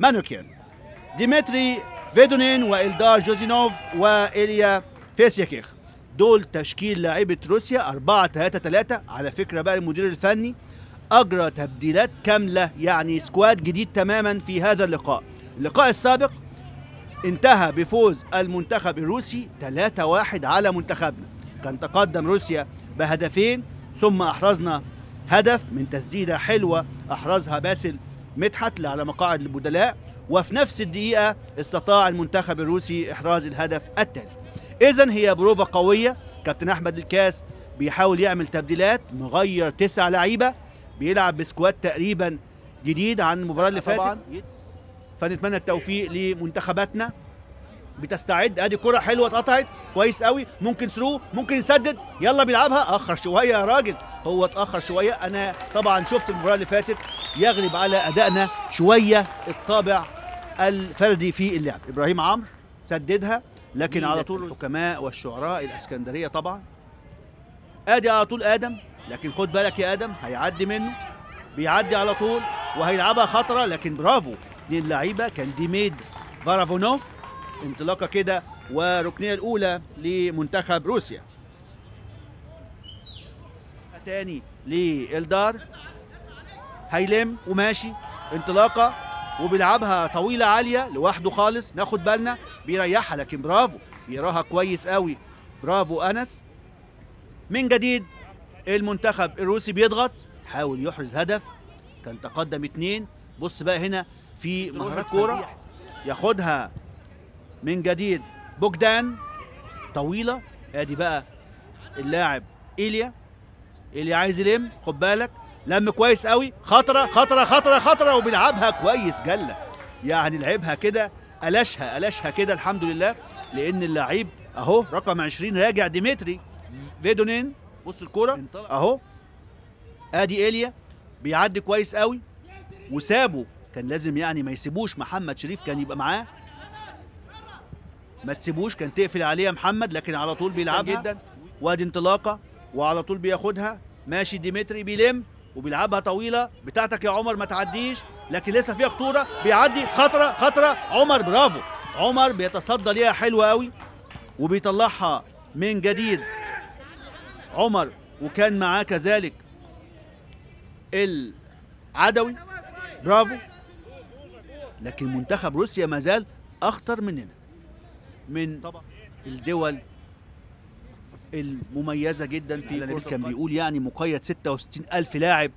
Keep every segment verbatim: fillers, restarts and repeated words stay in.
مانوكيان، ديمتري فيدونين والدار جوزينوف واليا فيسياكيخ. دول تشكيل لاعيبه روسيا أربعة ثلاثة ثلاثة. على فكره بقى المدير الفني اجرى تبديلات كامله، يعني سكواد جديد تماما في هذا اللقاء. اللقاء السابق انتهى بفوز المنتخب الروسي ثلاثة واحد على منتخبنا، كان تقدم روسيا بهدفين ثم احرزنا هدف من تسديده حلوه احرزها باسل مدحت على مقاعد البدلاء، وفي نفس الدقيقه استطاع المنتخب الروسي احراز الهدف التالي. إذن هي بروفة قوية. كابتن أحمد الكاس بيحاول يعمل تبديلات، مغير تسع لعيبة، بيلعب بسكواد تقريبا جديد عن المباراة اللي فاتت. فنتمنى التوفيق لمنتخباتنا. بتستعد، ادي كرة حلوة اتقطعت كويس قوي، ممكن ثرو، ممكن يسدد، يلا بيلعبها. أخر شوية يا راجل، هو اتأخر شوية. أنا طبعا شفت المباراة اللي فاتت، يغلب على أدائنا شوية الطابع الفردي في اللعب. إبراهيم عمرو سددها، لكن على طول الحكماء والشعراء الاسكندريه طبعا. ادي على طول ادم، لكن خد بالك يا ادم هيعدي منه، بيعدي على طول وهيلعبها خطره، لكن برافو اثنين لعيبه. كان ديميد فارافونوف انطلاقه كده والركنيه الاولى لمنتخب روسيا. تاني للدار هيلم وماشي انطلاقه وبيلعبها طويله عاليه لوحده خالص، ناخد بالنا بيريحها، لكن برافو بيراها كويس قوي، برافو انس. من جديد المنتخب الروسي بيضغط، حاول يحرز هدف، كان تقدم اتنين. بص بقى هنا في مهارات كوره، ياخدها من جديد بوجدان طويله. ادي بقى اللاعب ايليا، ايليا عايز يلم، خد بالك لم كويس قوي، خطره خطره خطره خطره وبيلعبها كويس جله، يعني لعبها كده قلشها قلشها كده. الحمد لله، لان اللعيب اهو رقم عشرين راجع ديمتري فيدونين. بص الكوره اهو، ادي ايليا بيعدي كويس قوي وسابه، كان لازم يعني ما يسيبوش محمد شريف، كان يبقى معاه، ما تسيبوش، كان تقفل عليه محمد، لكن على طول بيلعبها جدا. وادي انطلاقه وعلى طول بياخدها، ماشي ديمتري بيلم وبيلعبها طويله، بتاعتك يا عمر ما تعديش، لكن لسه فيها خطوره، بيعدي خطره خطره عمر، برافو عمر بيتصدى ليها حلوه قوي وبيطلعها من جديد عمر. وكان معاه كذلك العدوي، برافو. لكن منتخب روسيا ما زال اخطر مننا، من الدول المميزة جدا في العالم. كان بيقول يعني مقيد ستة وستين ألف لاعب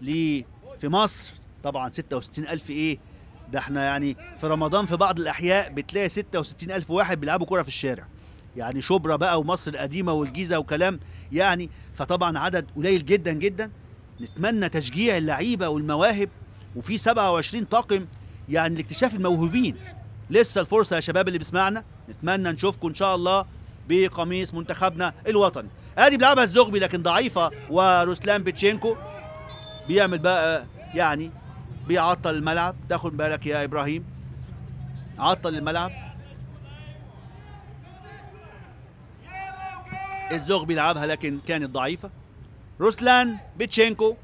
ليه في مصر، طبعا ستة وستين ألف ايه ده، احنا يعني في رمضان في بعض الأحياء بتلاقي ستة وستين ألف واحد بيلعبوا كرة في الشارع، يعني شبرا بقى ومصر القديمة والجيزة وكلام يعني، فطبعا عدد قليل جدا جدا. نتمنى تشجيع اللعيبة والمواهب، وفي سبعة وعشرين طاقم يعني لاكتشاف الموهوبين. لسه الفرصة يا شباب اللي بيسمعنا، نتمنى نشوفكم إن شاء الله بقميص منتخبنا الوطني. ادي بيلعبها الزغبي لكن ضعيفه، وروسلان بيتشينكو بيعمل بقى يعني بيعطل الملعب، تاخد بالك يا ابراهيم، عطل الملعب. الزغبي لعبها لكن كانت ضعيفه. روسلان بيتشينكو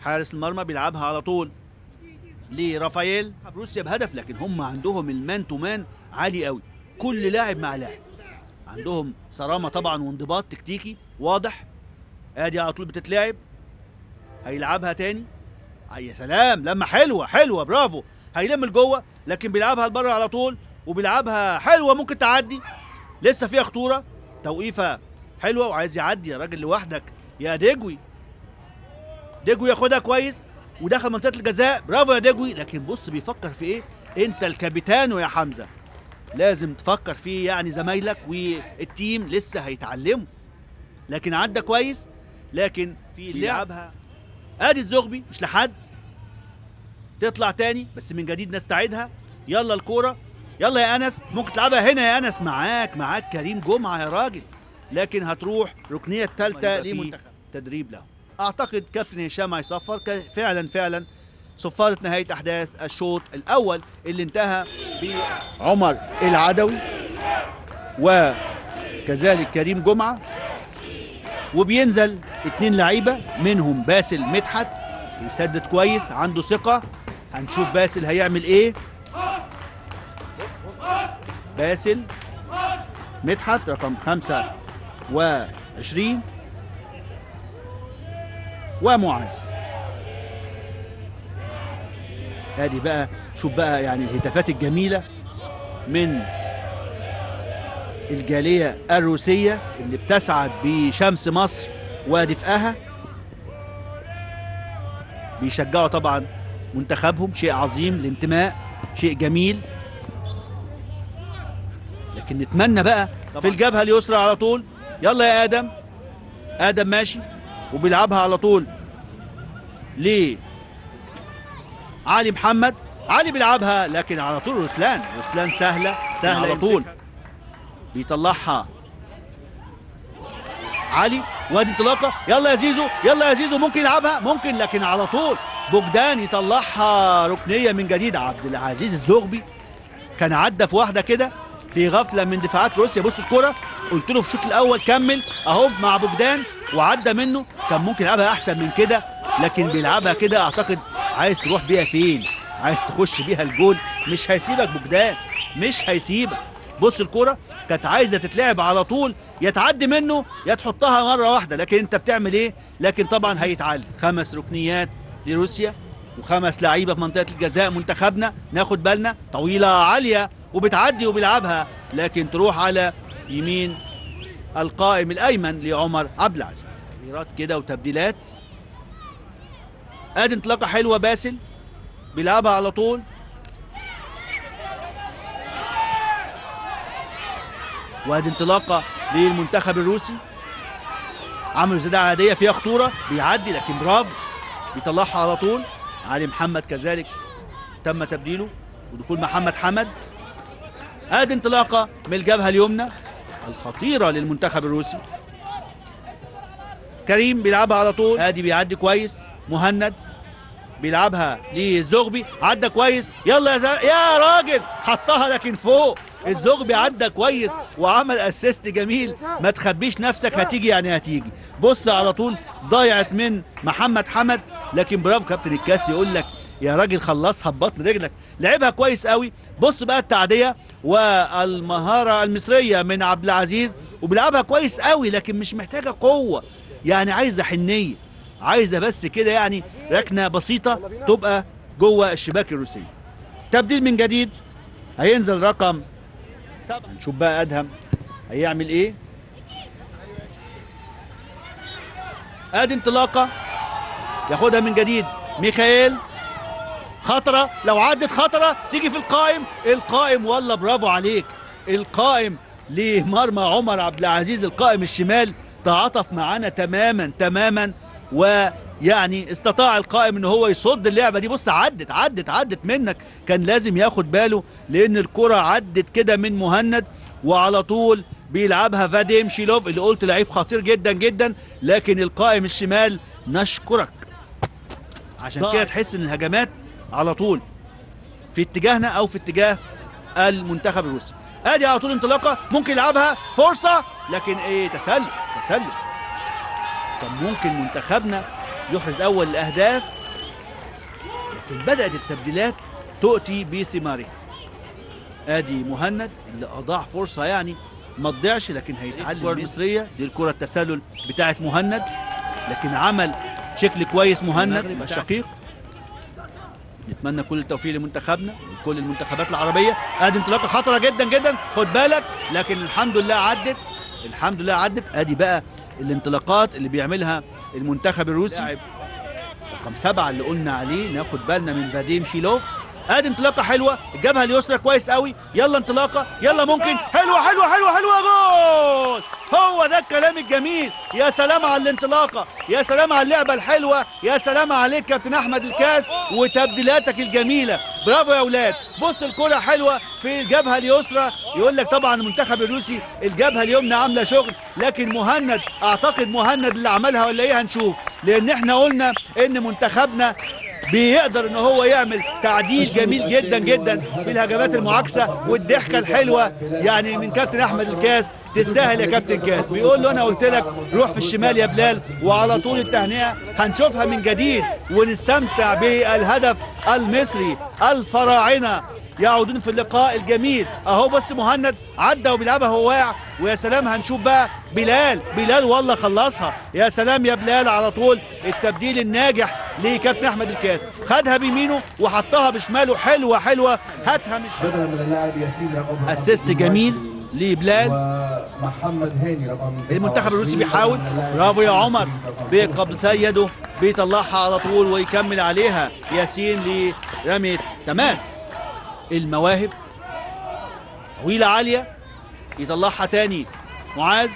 حارس المرمى بيلعبها على طول لرافائيل. روسيا بهدف، لكن هم عندهم المان تو مان عالي قوي، كل لاعب مع لاعب، عندهم صرامه طبعا وانضباط تكتيكي واضح. ادي على طول بتتلعب، هيلعبها تاني، يا سلام لما حلوه حلوه، برافو هيلم لجوه، لكن بيلعبها لبره على طول وبيلعبها حلوه، ممكن تعدي، لسه فيها خطوره، توقيفه حلوه وعايز يعدي، يا راجل لوحدك يا ديجوي. ديجوي ياخدها كويس ودخل منطقه الجزاء، برافو يا ديجوي. لكن بص بيفكر في ايه، انت الكابيتانو يا حمزه، لازم تفكر فيه يعني زمايلك والتيم لسه هيتعلموا. لكن عدى كويس، لكن في لعبها ادي الزغبي مش لحد، تطلع تاني بس من جديد نستعيدها. يلا الكوره، يلا يا انس، ممكن تلعبها هنا يا انس، معاك معاك كريم جمعه يا راجل، لكن هتروح ركنيه الثالثه لمنتخب تدريب له. اعتقد كابتن هشام هيصفر فعلا فعلا صفارة نهاية أحداث الشوط الأول اللي انتهى بعمر العدوي وكذلك كريم جمعة، وبينزل اتنين لعيبة منهم باسل مدحت، بيسدد كويس، عنده ثقة، هنشوف باسل هيعمل ايه. باسل مدحت رقم خمسة وعشرين ومعاذ. ادي بقى شوف بقى يعني الهتافات الجميله من الجاليه الروسيه اللي بتسعد بشمس مصر ودفئها، بيشجعوا طبعا منتخبهم، شيء عظيم الانتماء، شيء جميل. لكن نتمنى بقى في الجبهه اليسرى على طول. يلا يا ادم، ادم ماشي وبيلعبها على طول ليه علي محمد. علي بيلعبها لكن على طول رسلان، رسلان سهله سهله على طول بيطلعها علي. وادي انطلاقه، يلا يا زيزو، يلا يا زيزو، ممكن يلعبها، ممكن، لكن على طول بوجدان يطلعها ركنيه من جديد. عبد العزيز الزغبي كان عدى في واحده كده في غفله من دفاعات روسيا. بص الكره، قلت له في الشوط الاول كمل اهو مع بوجدان وعدى منه، كان ممكن يلعبها احسن من كده، لكن بيلعبها كده. اعتقد عايز تروح بيها فين؟ عايز تخش بيها الجول، مش هيسيبك بوجدان، مش هيسيبك. بص الكرة كانت عايزة تتلعب على طول، يا تعدي منه يا تحطها مرة واحدة، لكن أنت بتعمل إيه؟ لكن طبعًا هيتعلم. خمس ركنيات لروسيا وخمس لعيبة في منطقة الجزاء منتخبنا، ناخد بالنا. طويلة عالية وبتعدي وبيلعبها، لكن تروح على يمين القائم الأيمن لعمر عبد العزيز. تغييرات كده وتبديلات. ادي انطلاقه حلوه، باسل بيلعبها على طول. وادي انطلاقه للمنتخب الروسي، عملوا زياده عاديه فيها خطوره، بيعدي لكن برافو بيطلعها على طول. علي محمد كذلك تم تبديله ودخول محمد حمد. ادي انطلاقه من الجبهه اليمنى الخطيره للمنتخب الروسي، كريم بيلعبها على طول. ادي بيعدي كويس، مهند بيلعبها للزغبي، عدى كويس، يلا يا زل... يا راجل حطها لكن فوق. الزغبي عدى كويس وعمل اسيست جميل. ما تخبيش نفسك، هتيجي يعني هتيجي. بص على طول ضايعت من محمد حمد، لكن برافو كابتن الكاس يقول لك يا راجل خلصها ببطن رجلك، لعبها كويس قوي. بص بقى التعديه والمهاره المصريه من عبد العزيز، وبيلعبها كويس قوي، لكن مش محتاجه قوه، يعني عايزه حنيه، عايزه بس كده يعني ركنه بسيطه تبقى جوه الشباك الروسي. تبديل من جديد، هينزل رقم سبعة. هنشوف بقى ادهم هيعمل ايه. ادي انطلاقه ياخدها من جديد ميخائيل، خطره، لو عدت خطره تيجي في القائم. القائم والله برافو عليك، القائم لمرمى عمر عبد العزيز، القائم الشمال تعاطف معانا تماما تماما، ويعني استطاع القائم ان هو يصد اللعبه دي. بص عدت عدت عدت منك، كان لازم ياخد باله لان الكره عدت كده من مهند، وعلى طول بيلعبها فاديم شيلوف اللي قلت لعيب خطير جدا جدا، لكن القائم الشمال نشكرك. عشان كده تحس ان الهجمات على طول في اتجاهنا او في اتجاه المنتخب الروسي. ادي على طول انطلاقه، ممكن يلعبها فرصه، لكن ايه، تسلل تسلل. كان ممكن منتخبنا يحرز أول الأهداف، لكن بدأت التبديلات تؤتي بثمارها. آدي مهند اللي أضاع فرصة يعني ما تضيعش، لكن هيتعلم. الكرة المصرية دي الكرة التسلل بتاعت مهند، لكن عمل شكل كويس مهند الشقيق. نتمنى كل التوفيق لمنتخبنا وكل المنتخبات العربية. آدي انطلاقة خطرة جدا جدا، خد بالك، لكن الحمد لله عدت، الحمد لله عدت. آدي بقى الانطلاقات اللي بيعملها المنتخب الروسي، رقم سبعة اللي قلنا عليه، ناخد بالنا من فاديم شيلوف. ادي انطلاقه حلوه، الجبهه اليسرى كويس قوي، يلا انطلاقه، يلا ممكن، حلوه حلوه حلوه حلوه، جول. هو ده الكلام الجميل، يا سلام على الانطلاقه، يا سلام على اللعبه الحلوه، يا سلام عليك كابتن احمد الكاس وتبديلاتك الجميله، برافو يا اولاد. بص الكره حلوه في الجبهه اليسرى، يقول لك طبعا المنتخب الروسي الجبهه اليمنى عامله شغل، لكن مهند، اعتقد مهند اللي عملها ولا ايه، هنشوف، لان احنا قلنا ان منتخبنا بيقدر ان هو يعمل تعديل جميل جدا جدا في الهجمات المعاكسه والضحكه الحلوه يعني من كابتن احمد الكاس. تستاهل يا كابتن كاس، بيقول له انا قلت لك روح في الشمال يا بلال، وعلى طول التهنئه هنشوفها من جديد ونستمتع بالهدف المصري. الفراعنه يعودون في اللقاء الجميل اهو. بص مهند عدى وبيلعبها هو واقع، ويا سلام هنشوف بقى بلال، بلال والله خلصها، يا سلام يا بلال. على طول التبديل الناجح لكابتن احمد الكاس، خدها بيمينه وحطها بشماله، حلوه حلوه هاتها مش بدلا من اللاعب ياسين. اسيست جميل لبلال ومحمد هاني رقم المنتخب الروسي بيحاول، برافو يا عمر، بقبضتي يده بيطلعها على طول ويكمل عليها ياسين لرمية تماس. المواهب طويلة عالية يطلعها تاني معاذ،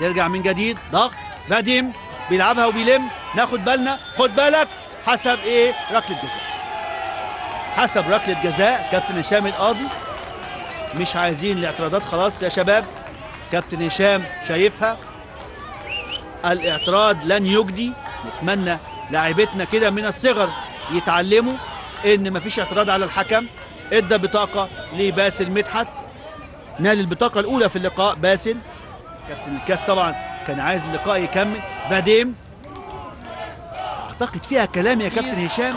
ترجع من جديد ضغط فاديم بيلعبها وبيلم، ناخد بالنا، خد بالك حسب ايه ركلة جزاء، حسب ركلة جزاء كابتن هشام القاضي. مش عايزين الاعتراضات خلاص يا شباب، كابتن هشام شايفها، الاعتراض لن يجدي. نتمنى لاعبتنا كده من الصغر يتعلموا ان مفيش اعتراض على الحكم. ادى بطاقه لباسل مدحت، نال البطاقه الاولى في اللقاء باسل. كابتن الكاس طبعا كان عايز اللقاء يكمل. فاديم اعتقد فيها كلام يا كابتن هشام.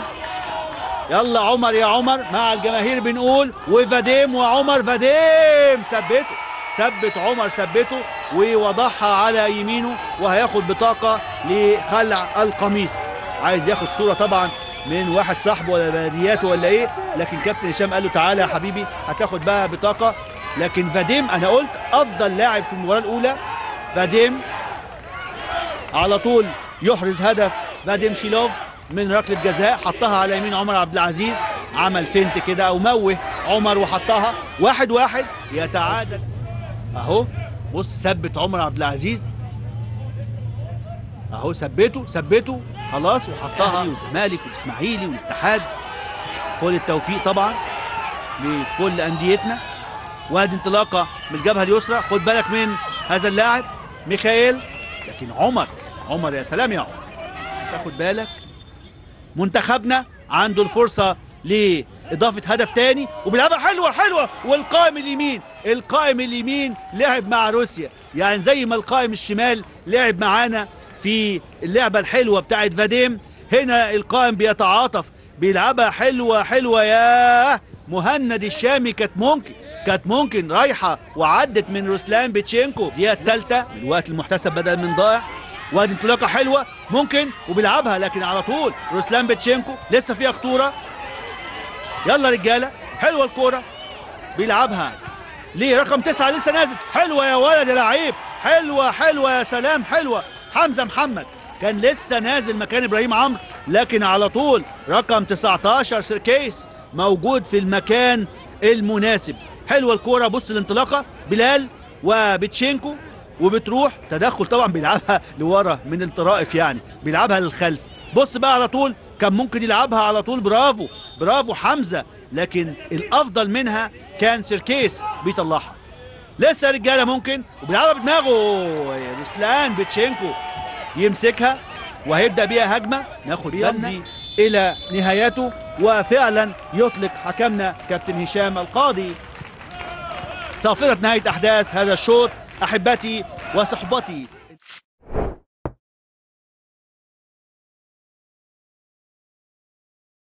يلا عمر يا عمر مع الجماهير بنقول، وفاديم وعمر، فاديم ثبته، ثبت عمر ثبته ووضعها على يمينه، وهياخد بطاقه لخلع القميص. عايز ياخد صوره طبعا من واحد صاحبه ولا بدياته ولا ايه، لكن كابتن هشام قال له تعالى يا حبيبي هتاخد بقى بطاقه. لكن فاديم انا قلت افضل لاعب في المباراه الاولى. فاديم على طول يحرز هدف فاديم شيلوف من ركله جزاء، حطها على يمين عمر عبد العزيز، عمل فينت كده او موه عمر وحطها. واحد واحد يتعادل اهو. بص ثبت عمر عبد العزيز اهو، ثبته ثبته خلاص وحطها. والزمالك والاسماعيلي والاتحاد كل التوفيق طبعا لكل انديتنا. وادي انطلاقه من الجبهه اليسرى، خد بالك من هذا اللاعب ميخائيل، لكن عمر، عمر يا سلام يا عمر، تاخد بالك. منتخبنا عنده الفرصه لاضافه هدف ثاني، وبيلعبها حلوه حلوه. والقائم اليمين، القائم اليمين لعب مع روسيا، يعني زي ما القائم الشمال لعب معانا في اللعبه الحلوه بتاعت فاديم، هنا القائم بيتعاطف بيلعبها حلوه حلوه. يا مهند الشامي كانت ممكن، كانت ممكن رايحه وعدت من روسلان بيتشينكو. دي الثالثه من الوقت المحتسب بدل من ضائع. وادي انطلاقه حلوه ممكن وبيلعبها، لكن على طول روسلان بيتشينكو لسه فيها خطوره. يلا رجاله حلوه الكوره، بيلعبها ليه رقم تسعه لسه نازل، حلوه يا ولد يا لعيب، حلوه حلوه يا سلام حلوه. حمزة محمد كان لسه نازل مكان ابراهيم عمرو، لكن على طول رقم تسعتاشر سيركيس موجود في المكان المناسب. حلوه الكوره، بص الانطلاقه بلال وبيتشينكو وبتروح تدخل طبعا، بيلعبها لورا من الطرائف، يعني بيلعبها للخلف. بص بقى على طول كان ممكن يلعبها على طول، برافو برافو حمزه، لكن الافضل منها كان سيركيس بيطلعها. لسه رجاله ممكن وبيلعبها بدماغه، روسلان بيتشينكو يمسكها وهيبدا بيها هجمه، ناخد بالنا الى نهايته. وفعلا يطلق حكمنا كابتن هشام القاضي صافره نهايه احداث هذا الشوط. احبتي وصحبتي